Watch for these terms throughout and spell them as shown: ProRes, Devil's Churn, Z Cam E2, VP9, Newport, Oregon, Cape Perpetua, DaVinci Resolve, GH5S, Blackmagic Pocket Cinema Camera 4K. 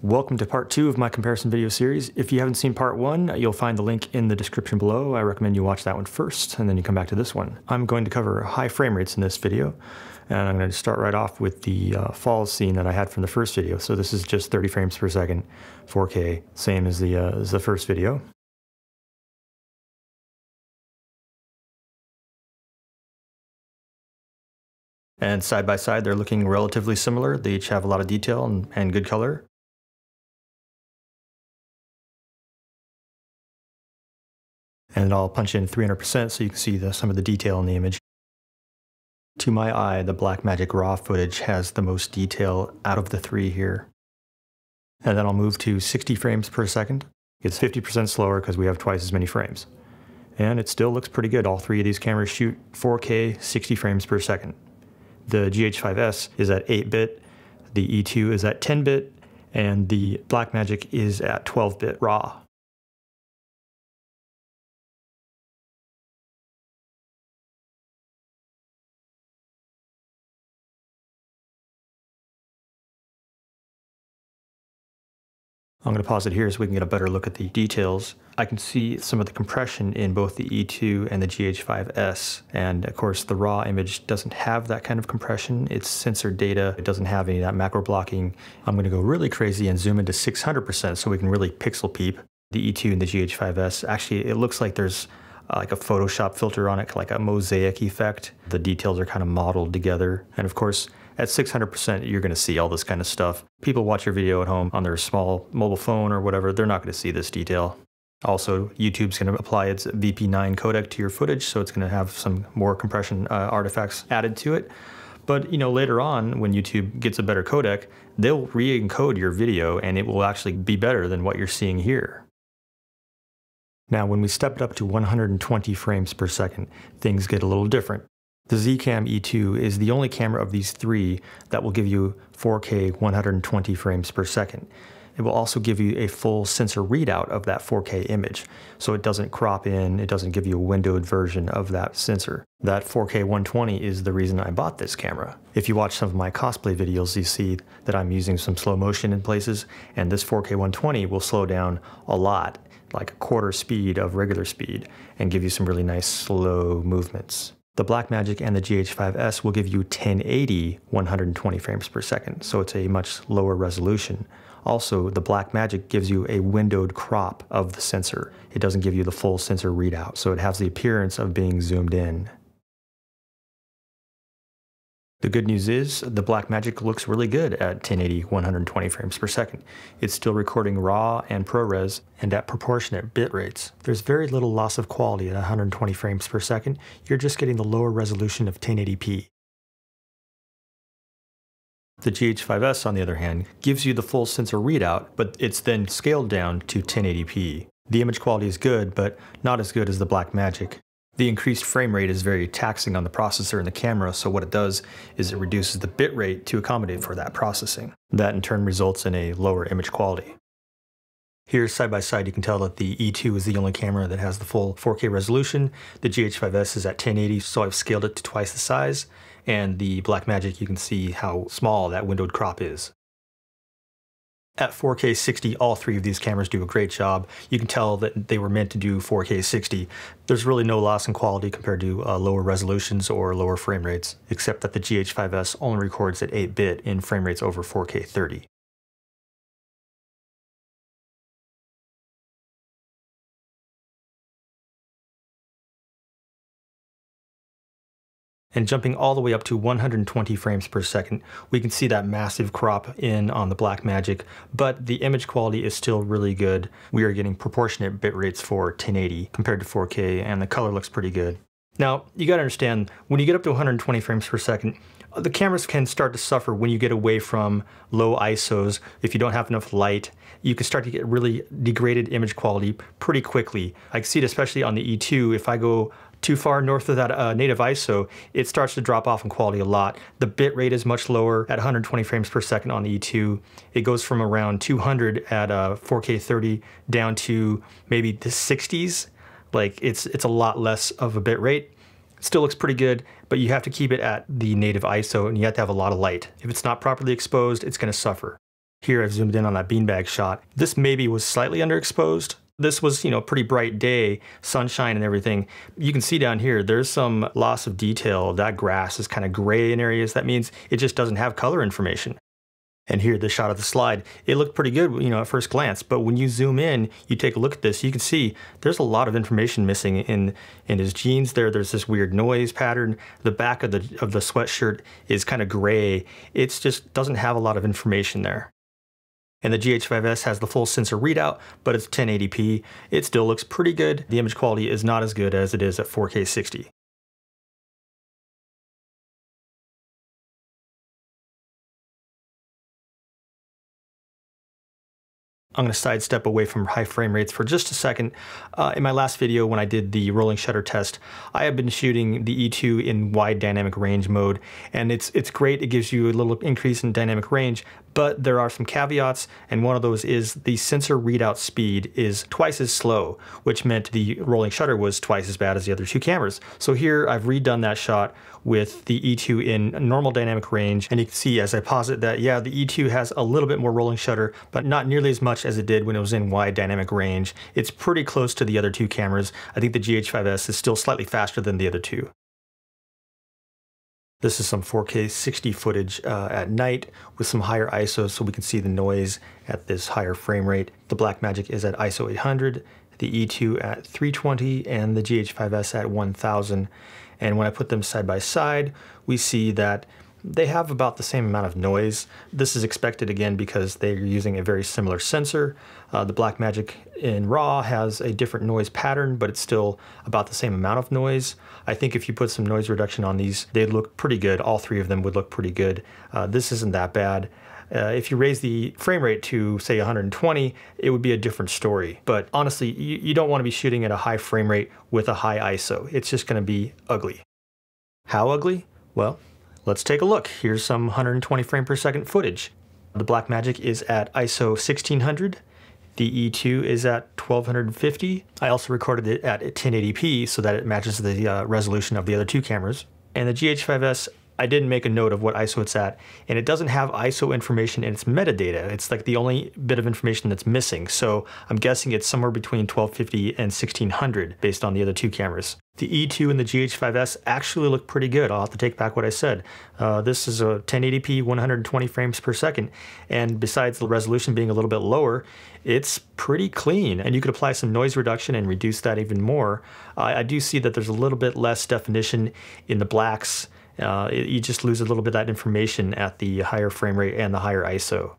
Welcome to part two of my comparison video series. If you haven't seen part one, you'll find the link in the description below. I recommend you watch that one first and then you come back to this one. I'm going to cover high frame rates in this video, and I'm going to start right off with the falls scene that I had from the first video. So this is just 30 frames per second, 4K, same as the first video. And side by side, they're looking relatively similar. They each have a lot of detail and good color. And I'll punch in 300% so you can see some of the detail in the image. To my eye, the Blackmagic RAW footage has the most detail out of the three here. And then I'll move to 60 frames per second. It's 50% slower because we have twice as many frames. And it still looks pretty good. All three of these cameras shoot 4K, 60 frames per second. The GH5S is at 8-bit, the E2 is at 10-bit, and the Blackmagic is at 12-bit RAW. I'm going to pause it here so we can get a better look at the details. I can see some of the compression in both the E2 and the GH5S, and of course the raw image doesn't have that kind of compression. It's censored data. It doesn't have any of that macro blocking. I'm going to go really crazy and zoom into 600% so we can really pixel peep. The E2 and the GH5S, actually it looks like there's like a Photoshop filter on it, like a mosaic effect. The details are kind of modeled together, and of course at 600%, you're going to see all this kind of stuff. People watch your video at home on their small mobile phone or whatever, they're not going to see this detail. Also, YouTube's going to apply its VP9 codec to your footage, so it's going to have some more compression artifacts added to it. But you know, later on, when YouTube gets a better codec, they'll re-encode your video and it will actually be better than what you're seeing here. Now, when we step it up to 120 frames per second, things get a little different. The Z Cam E2 is the only camera of these three that will give you 4K 120 frames per second. It will also give you a full sensor readout of that 4K image, so it doesn't crop in, it doesn't give you a windowed version of that sensor. That 4K 120 is the reason I bought this camera. If you watch some of my cosplay videos, you see that I'm using some slow motion in places, and this 4K 120 will slow down a lot, like a quarter speed of regular speed, and give you some really nice slow movements. The Blackmagic and the GH5S will give you 1080 120 frames per second, so it's a much lower resolution. Also, the Blackmagic gives you a windowed crop of the sensor. It doesn't give you the full sensor readout, so it has the appearance of being zoomed in. The good news is the Blackmagic looks really good at 1080 120 frames per second. It's still recording RAW and ProRes and at proportionate bit rates. There's very little loss of quality at 120 frames per second. You're just getting the lower resolution of 1080p. The GH5S, on the other hand, gives you the full sensor readout, but it's then scaled down to 1080p. The image quality is good, but not as good as the Blackmagic. The increased frame rate is very taxing on the processor and the camera, so what it does is it reduces the bit rate to accommodate for that processing. That in turn results in a lower image quality. Here, side by side, you can tell that the E2 is the only camera that has the full 4K resolution. The GH5S is at 1080, so I've scaled it to twice the size, and the Blackmagic, you can see how small that windowed crop is. At 4K 60, all three of these cameras do a great job. You can tell that they were meant to do 4K 60. There's really no loss in quality compared to lower resolutions or lower frame rates, except that the GH5S only records at 8-bit in frame rates over 4K 30. And jumping all the way up to 120 frames per second, we can see that massive crop in on the Blackmagic, but the image quality is still really good. We are getting proportionate bit rates for 1080 compared to 4K, and the color looks pretty good. Now, you gotta understand, when you get up to 120 frames per second, the cameras can start to suffer when you get away from low ISOs. If you don't have enough light, you can start to get really degraded image quality pretty quickly. I can see it especially on the E2. If I go too far north of that native ISO, it starts to drop off in quality a lot. The bit rate is much lower at 120 frames per second on the E2. It goes from around 200 at 4K 30 down to maybe the 60s. Like it's a lot less of a bit rate. It still looks pretty good, but you have to keep it at the native ISO and you have to have a lot of light. If it's not properly exposed, it's going to suffer. Here I've zoomed in on that beanbag shot. This maybe was slightly underexposed. This was, you know, a pretty bright day, sunshine and everything. You can see down here, there's some loss of detail. That grass is kind of gray in areas. That means it just doesn't have color information. And here, the shot of the slide, it looked pretty good, you know, at first glance. But when you zoom in, you take a look at this, you can see there's a lot of information missing in his jeans there. There's this weird noise pattern. The back of the sweatshirt is kind of gray. It just doesn't have a lot of information there. And the GH5S has the full sensor readout, but it's 1080p. It still looks pretty good. The image quality is not as good as it is at 4K 60. I'm going to sidestep away from high frame rates for just a second. In my last video when I did the rolling shutter test, I have been shooting the E2 in wide dynamic range mode, and it's great. It gives you a little increase in dynamic range, but there are some caveats, and one of those is the sensor readout speed is twice as slow, which meant the rolling shutter was twice as bad as the other two cameras. So here I've redone that shot with the E2 in normal dynamic range, and you can see as I pause it that, yeah, the E2 has a little bit more rolling shutter, but not nearly as much as it did when it was in wide dynamic range. It's pretty close to the other two cameras. I think the GH5S is still slightly faster than the other two. This is some 4K 60 footage at night with some higher ISO so we can see the noise at this higher frame rate. The Blackmagic is at ISO 800, the E2 at 320, and the GH5S at 1000. And when I put them side by side, we see that they have about the same amount of noise. This is expected again because they're using a very similar sensor. The Blackmagic in RAW has a different noise pattern, but it's still about the same amount of noise. I think if you put some noise reduction on these, they'd look pretty good. All three of them would look pretty good. This isn't that bad. If you raise the frame rate to, say, 120, it would be a different story. But honestly, you don't want to be shooting at a high frame rate with a high ISO. It's just going to be ugly. How ugly? Well, let's take a look. Here's some 120 frame per second footage. The Blackmagic is at ISO 1600. The E2 is at 1250. I also recorded it at 1080p so that it matches the resolution of the other two cameras. And the GH5S, I didn't make a note of what ISO it's at, and it doesn't have ISO information in its metadata. It's like the only bit of information that's missing. So I'm guessing it's somewhere between 1250 and 1600 based on the other two cameras. The E2 and the GH5S actually look pretty good. I'll have to take back what I said. This is a 1080p, 120 frames per second. And besides the resolution being a little bit lower, it's pretty clean. And you could apply some noise reduction and reduce that even more. I do see that there's a little bit less definition in the blacks. You just lose a little bit of that information at the higher frame rate and the higher ISO.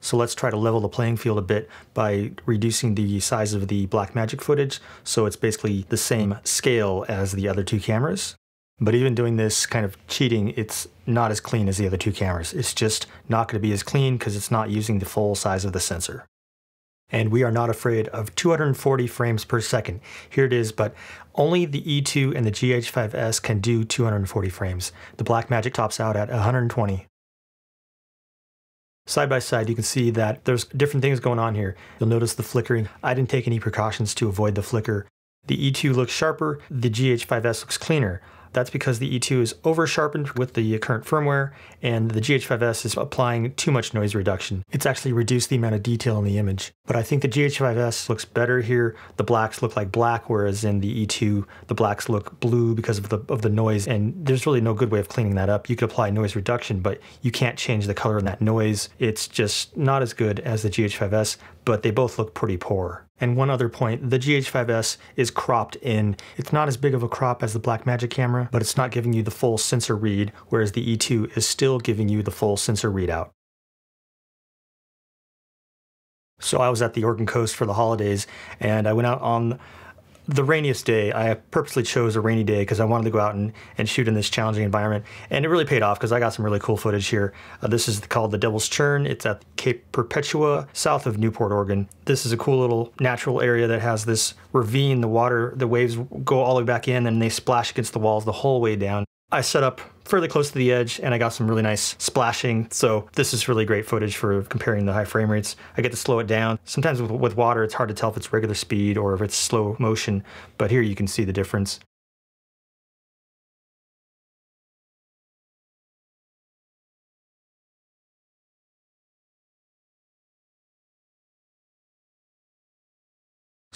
So let's try to level the playing field a bit by reducing the size of the Blackmagic footage so it's basically the same scale as the other two cameras. But even doing this kind of cheating, it's not as clean as the other two cameras. It's just not going to be as clean because it's not using the full size of the sensor. And we are not afraid of 240 frames per second. Here it is, but only the E2 and the GH5S can do 240 frames. The Blackmagic tops out at 120. Side by side, you can see that there's different things going on here. You'll notice the flickering. I didn't take any precautions to avoid the flicker. The E2 looks sharper, the GH5S looks cleaner. That's because the E2 is over-sharpened with the current firmware, and the GH5S is applying too much noise reduction. It's actually reduced the amount of detail in the image. But I think the GH5S looks better here. The blacks look like black, whereas in the E2, the blacks look blue because of the noise, and there's really no good way of cleaning that up. You could apply noise reduction, but you can't change the color in that noise. It's just not as good as the GH5S, but they both look pretty poor. And one other point, the GH5S is cropped in. It's not as big of a crop as the Blackmagic camera, but it's not giving you the full sensor read, whereas the E2 is still giving you the full sensor readout. So I was at the Oregon coast for the holidays, and I went out on the rainiest day. I purposely chose a rainy day because I wanted to go out and shoot in this challenging environment, and it really paid off because I got some really cool footage here. This is called the Devil's Churn. It's at Cape Perpetua, south of Newport, Oregon. This is a cool little natural area that has this ravine. The waves go all the way back in and they splash against the walls the whole way down. I set up fairly close to the edge and I got some really nice splashing. So this is really great footage for comparing the high frame rates. I get to slow it down. Sometimes with water, it's hard to tell if it's regular speed or if it's slow motion, but here you can see the difference.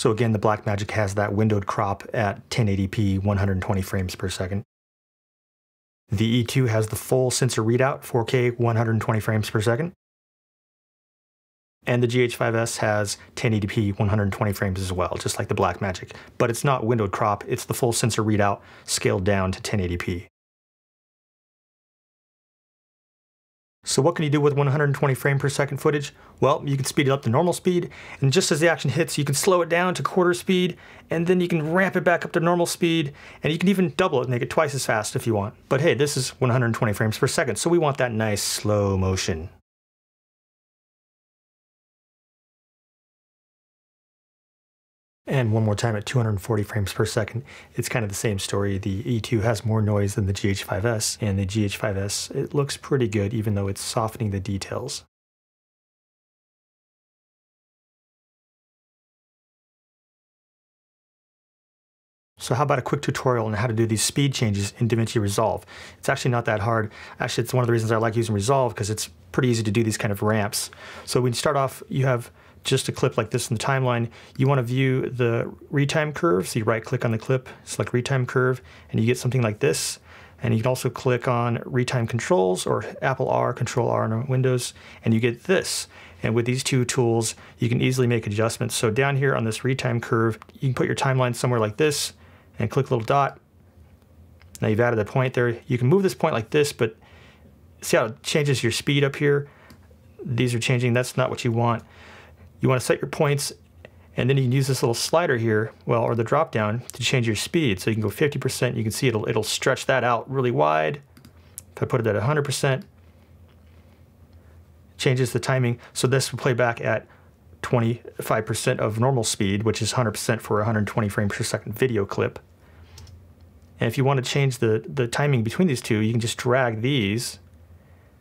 So again, the Blackmagic has that windowed crop at 1080p, 120 frames per second. The E2 has the full sensor readout, 4K, 120 frames per second. And the GH5S has 1080p, 120 frames as well, just like the Blackmagic. But it's not windowed crop, it's the full sensor readout scaled down to 1080p. So what can you do with 120 frame per second footage? Well, you can speed it up to normal speed, and just as the action hits, you can slow it down to quarter speed, and then you can ramp it back up to normal speed, and you can even double it and make it twice as fast if you want. But hey, this is 120 frames per second, so we want that nice slow motion. And one more time at 240 frames per second. It's kind of the same story. The E2 has more noise than the GH5S, and the GH5S, it looks pretty good even though it's softening the details. So how about a quick tutorial on how to do these speed changes in DaVinci Resolve? It's actually not that hard. Actually, it's one of the reasons I like using Resolve, because it's pretty easy to do these kind of ramps. So when you start off, you have just a clip like this in the timeline. You want to view the retime curve, so you right click on the clip, select retime curve, and you get something like this. And you can also click on retime controls or Apple R, Control R on Windows, and you get this. And with these two tools, you can easily make adjustments. So down here on this retime curve, you can put your timeline somewhere like this and click a little dot. Now you've added a point there. You can move this point like this, but see how it changes your speed up here? These are changing, that's not what you want. You want to set your points, and then you can use this little slider here, well, or the drop down, to change your speed. So you can go 50%, you can see it'll stretch that out really wide. If I put it at 100%, changes the timing. So this will play back at 25% of normal speed, which is 100% for a 120 frames per second video clip. And if you want to change the timing between these two, you can just drag these,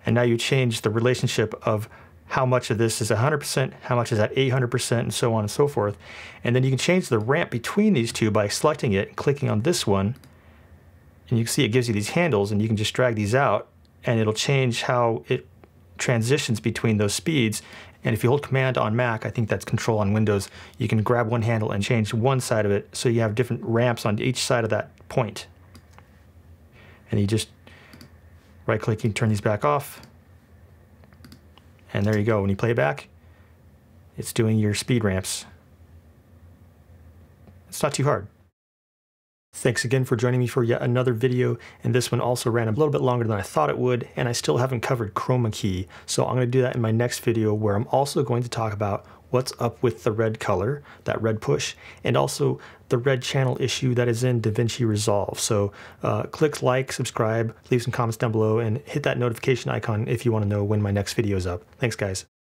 and now you change the relationship of how much of this is 100%, how much is at 800%, and so on and so forth. And then you can change the ramp between these two by selecting it, clicking on this one, and you can see it gives you these handles, and you can just drag these out, and it'll change how it transitions between those speeds. And if you hold Command on Mac, I think that's Control on Windows, you can grab one handle and change one side of it, so you have different ramps on each side of that point. And you just right-click and turn these back off. And there you go, when you play back, it's doing your speed ramps. It's not too hard. Thanks again for joining me for yet another video, and this one also ran a little bit longer than I thought it would, and I still haven't covered chroma key, so I'm going to do that in my next video, where I'm also going to talk about what's up with the red color, that red push, and also the red channel issue that is in DaVinci Resolve. So click like, subscribe, leave some comments down below, and hit that notification icon if you want to know when my next video is up. Thanks, guys.